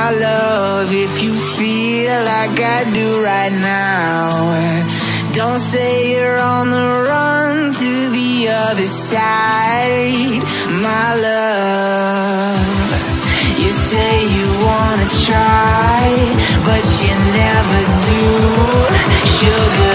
my love, if you feel like I do right now. Don't say you're on the run to the other side, my love. You say you wanna try, but you never do, sugar.